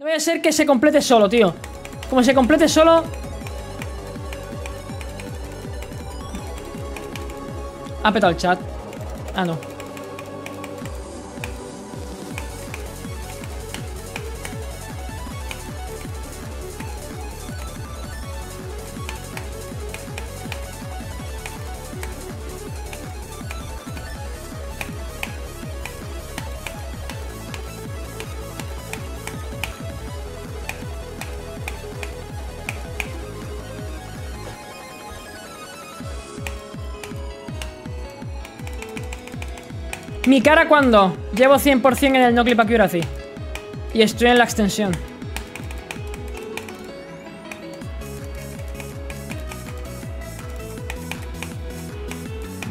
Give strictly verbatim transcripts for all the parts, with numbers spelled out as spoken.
No vaya a ser que se complete solo, tío. Como se complete solo. Ha petado el chat. Ah, no. Mi cara cuando llevo cien por cien en el No Clip Accuracy y estoy en la extensión.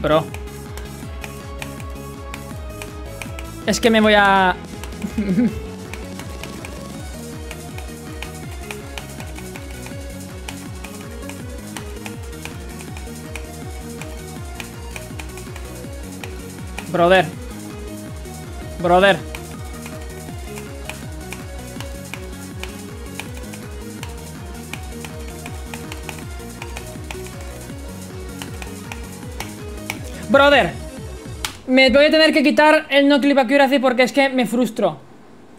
Bro. Es que me voy a... Brother. Brother. Brother. Me voy a tener que quitar el No Clip Accuracy porque es que me frustro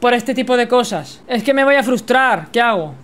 por este tipo de cosas. Es que me voy a frustrar. ¿Qué hago?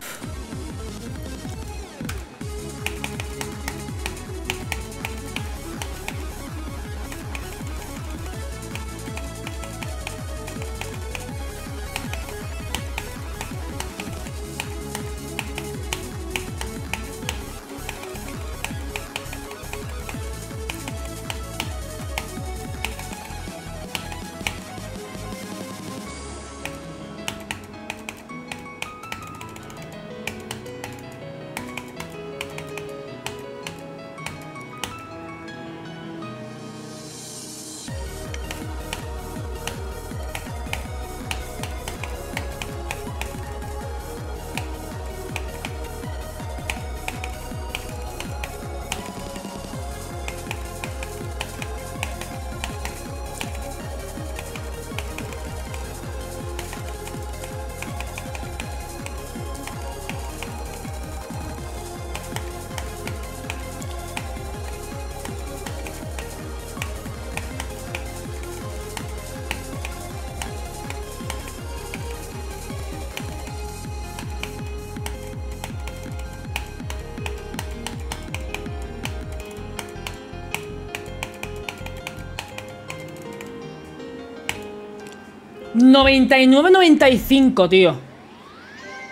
noventa y nueve noventa y cinco, tío.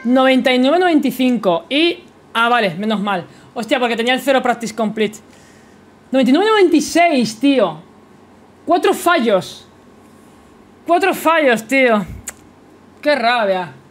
noventa y nueve noventa y cinco. Y... ah, vale, menos mal. Hostia, porque tenía el cero practice complete. noventa y nueve noventa y seis, tío. Cuatro fallos. Cuatro fallos, tío. Qué rabia.